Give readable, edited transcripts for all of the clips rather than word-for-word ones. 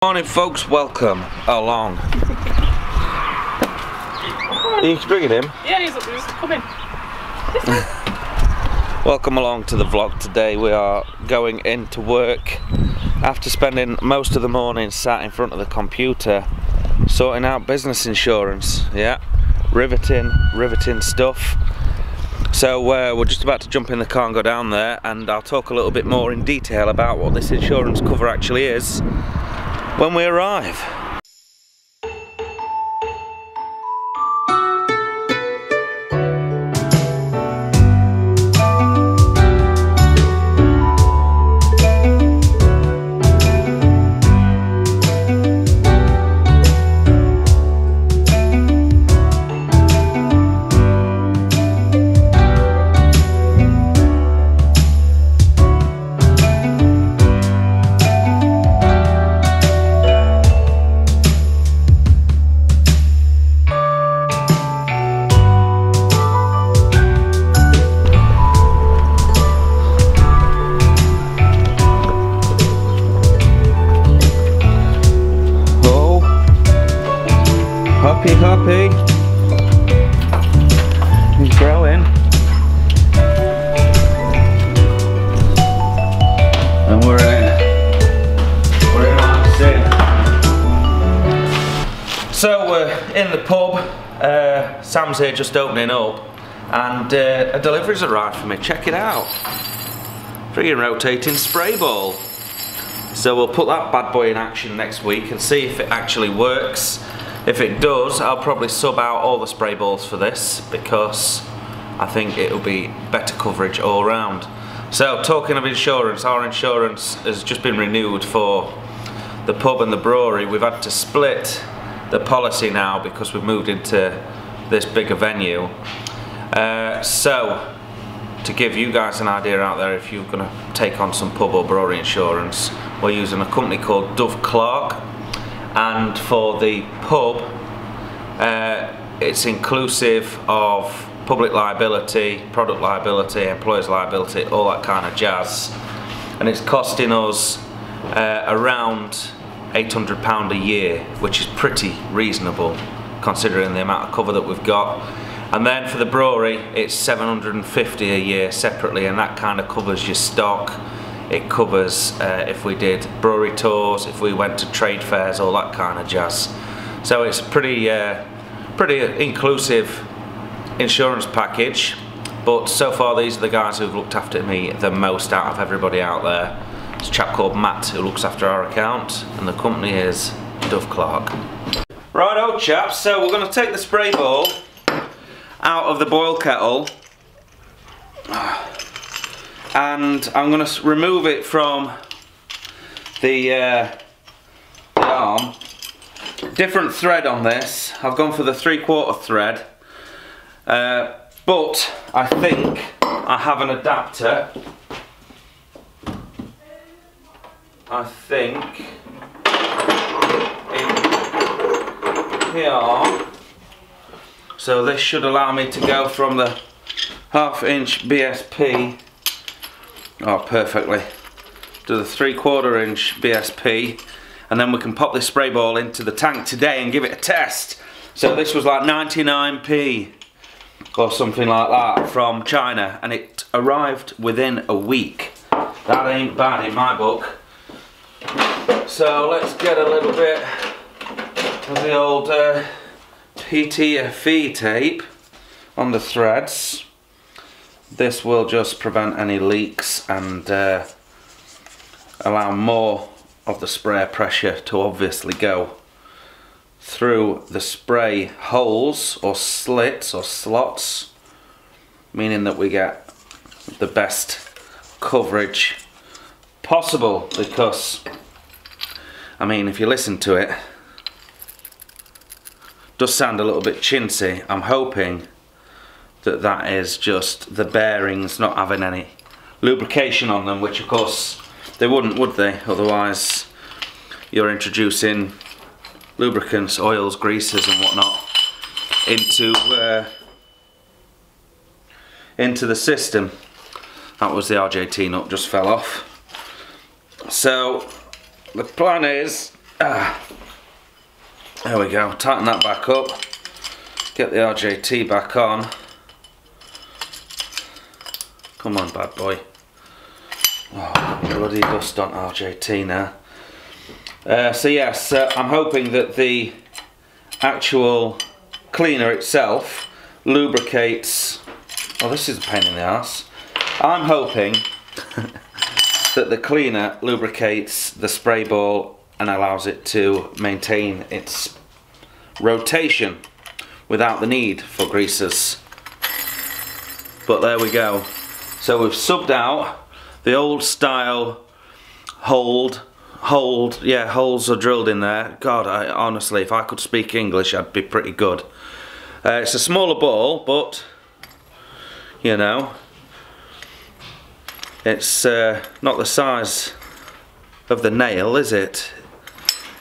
Good morning, folks. Welcome along. You can bring it in. Yeah, he's up there. Come in. Welcome along to the vlog today. We are going into work after spending most of the morning sat in front of the computer sorting out business insurance. Yeah, riveting stuff. So we're just about to jump in the car and go down there, and I'll talk a little bit more in detail about what this insurance cover actually is when we arrive. Hoppy, he's growing, and we're in our sin. So we're in the pub. Sam's here just opening up, and a delivery's arrived for me. Check it out, friggin' rotating spray ball. So we'll put that bad boy in action next week and see if it actually works. If it does, I'll probably sub out all the spray balls for this because I think it'll be better coverage all round. So, talking of insurance, our insurance has just been renewed for the pub and the brewery. We've had to split the policy now because we've moved into this bigger venue. So, to give you guys an idea out there, if you're going to take on some pub or brewery insurance, we're using a company called Dove Clark. And for the pub, it's inclusive of public liability, product liability, employer's liability, all that kind of jazz. And it's costing us around £800 a year, which is pretty reasonable considering the amount of cover that we've got. And then for the brewery, it's £750 a year separately, and that kind of covers your stock. It covers if we did brewery tours, if we went to trade fairs, all that kind of jazz. So it's a pretty inclusive insurance package. But so far, these are the guys who've looked after me the most out of everybody out there. It's a chap called Matt who looks after our account, and the company is Dove Clark. Right, old chaps. So we're going to take the spray ball out of the boil kettle, and I'm going to remove it from the arm. Different thread on this. I've gone for the 3/4 thread, but I think I have an adapter. I think in here, so this should allow me to go from the 1/2 inch BSP. Oh, perfectly. Do the 3/4 inch BSP, and then we can pop this spray ball into the tank today and give it a test. So this was like 99p or something like that from China, and it arrived within a week. That ain't bad in my book. So let's get a little bit of the old PTFE tape on the threads. This will just prevent any leaks and allow more of the sprayer pressure to obviously go through the spray holes or slits or slots, meaning that we get the best coverage possible. Because, I mean, if you listen to it, it does sound a little bit chintzy. I'm hoping that is just the bearings not having any lubrication on them, which of course they wouldn't, would they? Otherwise you're introducing lubricants, oils, greases and whatnot into the system. That was the RJT nut, just fell off. So the plan is There we go, tighten that back up, get the RJT back on. Come on, bad boy. Oh, bloody dust on RJT now. So yes, I'm hoping that the actual cleaner itself lubricates. Oh, this is a pain in the arse. I'm hoping that the cleaner lubricates the spray ball and allows it to maintain its rotation without the need for greasers. But there we go. So we've subbed out the old style hold, yeah, holes are drilled in there. God, I honestly, if I could speak English, I'd be pretty good. It's a smaller ball, but you know, it's not the size of the nail, is it?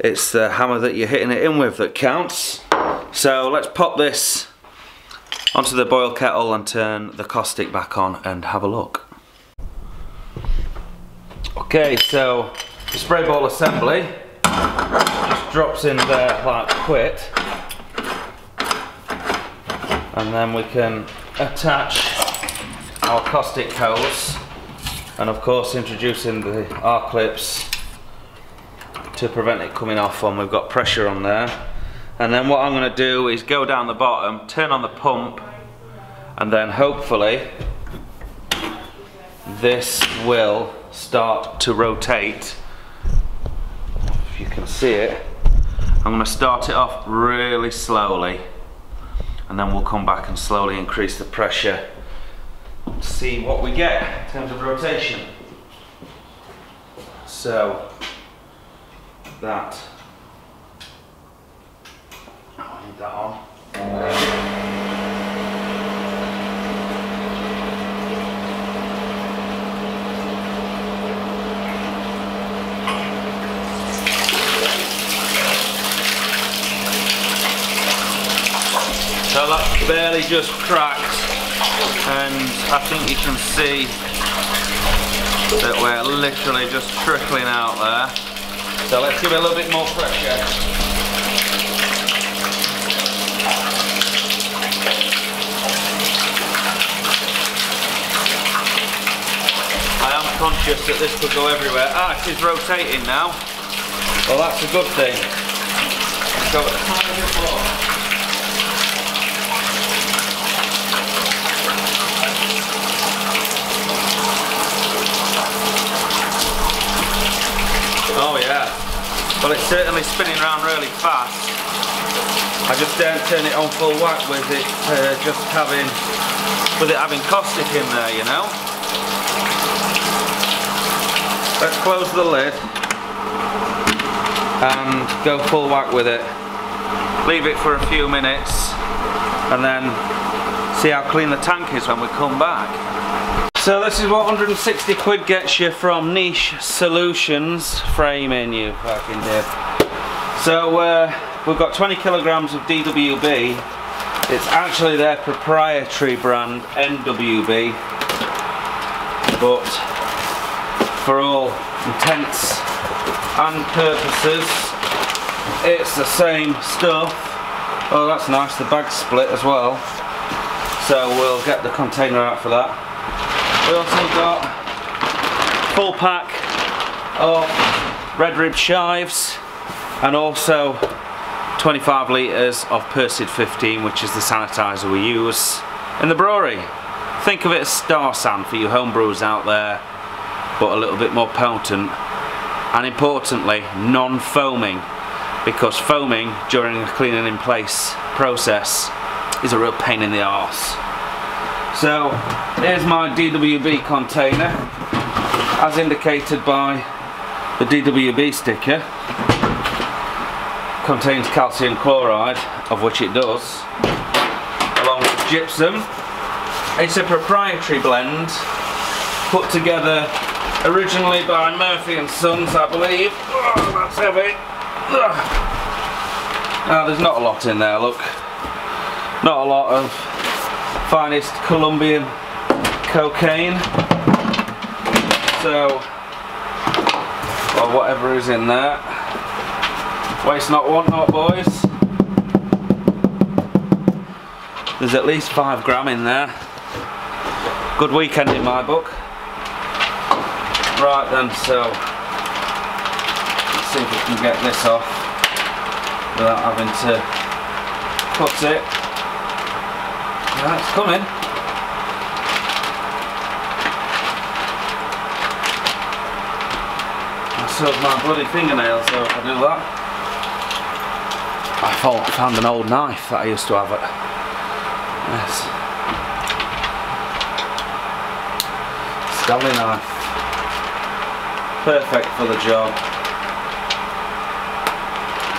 It's the hammer that you're hitting it in with that counts. So let's pop this onto the boil kettle and turn the caustic back on and have a look. Okay, so the spray ball assembly just drops in there like quit, and then we can attach our caustic hose and of course introducing the R-clips to prevent it coming off when we've got pressure on there. And then what I'm going to do is go down the bottom, turn on the pump, and then hopefully this will start to rotate. If you can see it, I'm going to start it off really slowly, and then we'll come back and slowly increase the pressure to see what we get in terms of rotation. So that, I need that on. So that barely just cracked, and I think you can see that we're literally just trickling out there. So let's give it a little bit more pressure. I am conscious that this could go everywhere. Ah, it is rotating now. Well, that's a good thing. Let's go a tiny bit more. Oh yeah, well it's certainly spinning around really fast. I just don't turn it on full whack with it just having, caustic in there, you know. Let's close the lid and go full whack with it. Leave it for a few minutes and then see how clean the tank is when we come back. So this is what 160 quid gets you from Niche Solutions. Framing, you fucking did. So we've got 20 kilograms of DWB. It's actually their proprietary brand, NWB. But for all intents and purposes, it's the same stuff. Oh, that's nice, the bag's split as well. So we'll get the container out for that. We also got full pack of red rib chives and also 25 litres of Persid 15, which is the sanitizer we use in the brewery. Think of it as star sand for you homebrewers out there, but a little bit more potent and importantly non-foaming, because foaming during the cleaning in place process is a real pain in the arse. So here's my DWB container, as indicated by the DWB sticker. Contains calcium chloride, of which it does, along with gypsum. It's a proprietary blend, put together originally by Murphy and Sons, I believe. Oh, that's heavy. Oh, there's not a lot in there, look. Not a lot of finest Colombian cocaine, so, or whatever is in there. Waste not, want not, boys. There's at least 5 grams in there. Good weekend in my book. Right then, so let's see if we can get this off without having to cut it. Right, it's coming. I soiled my bloody fingernails though if I do that. I thought I found an old knife that I used to have at. Yes. Stanley knife. Perfect for the job.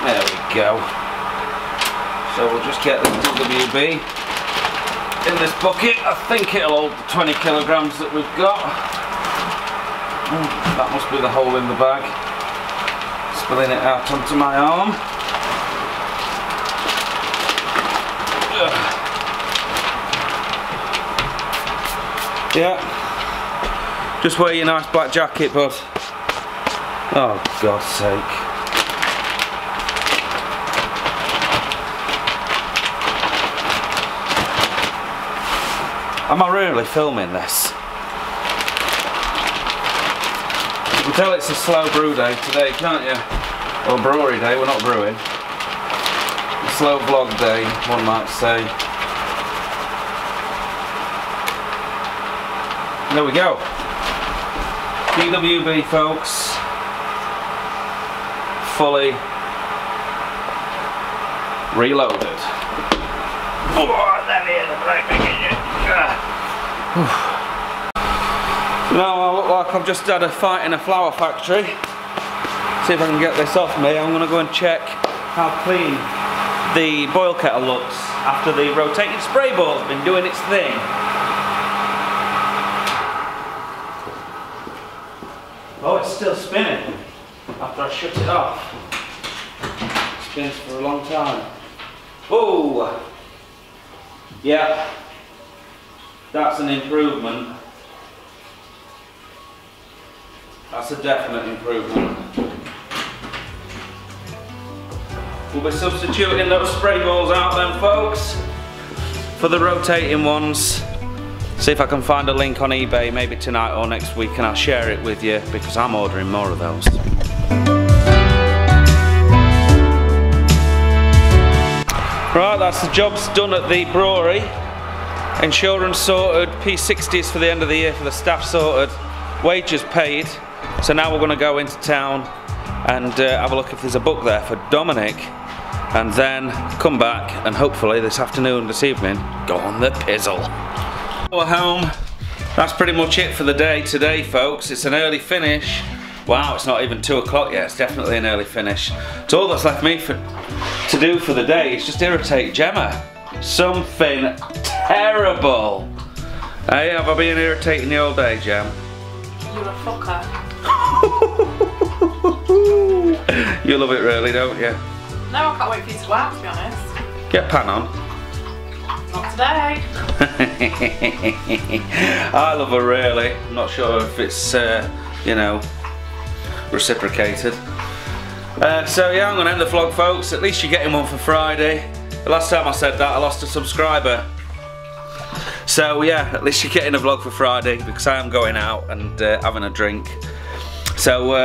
There we go. So we'll just get the DWB in this bucket. I think it'll hold the 20 kilograms that we've got. Ooh, that must be the hole in the bag. Spilling it out onto my arm. Ugh. Yeah. Just wear your nice black jacket, bud. Oh, God's sake. Am I really filming this? You can tell it's a slow brew day today, can't you? Or brewery day, we're not brewing. A slow vlog day, one might say. There we go. DWB, folks. Fully reloaded. Oh, that is a break again. Now I look like I've just had a fight in a flower factory. See if I can get this off me. I'm going to go and check how clean the boil kettle looks after the rotating spray ball's been doing its thing. Oh, it's still spinning. After I shut it off. It's been for a long time. Whoa! Yeah. That's an improvement. That's a definite improvement. We'll be substituting those spray balls out then, folks, for the rotating ones. See if I can find a link on eBay maybe tonight or next week and I'll share it with you because I'm ordering more of those. Right, that's the job's done at the brewery. Insurance sorted, P60s for the end of the year for the staff sorted, wages paid. So now we're going to go into town and have a look if there's a book there for Dominic, and then come back and hopefully this afternoon, this evening, go on the pizzle. We're home. That's pretty much it for the day today, folks. It's an early finish. Wow, it's not even 2 o'clock yet. It's definitely an early finish. So all that's left me to do for the day is just irritate Gemma. Something terrible. Hey, have I been irritating you all day, Gem? You're a fucker. You love it really, don't you? No, I can't wait for you to go out, to be honest. Get pan on. Not today. I love her really. I'm not sure if it's, you know, reciprocated. So yeah, I'm going to end the vlog, folks. At least you're getting one for Friday. The last time I said that, I lost a subscriber. So yeah, at least you're getting a vlog for Friday because I am going out and having a drink. So,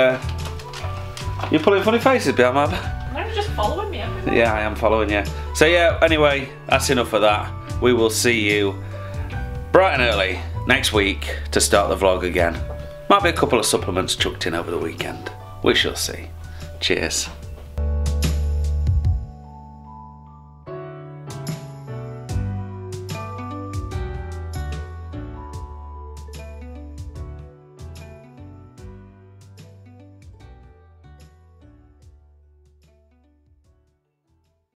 you're pulling funny faces behind my back. No, you're just following me everywhere. Yeah, I am following you. So yeah, anyway, that's enough of that. We will see you bright and early next week to start the vlog again. Might be a couple of supplements chucked in over the weekend. We shall see. Cheers.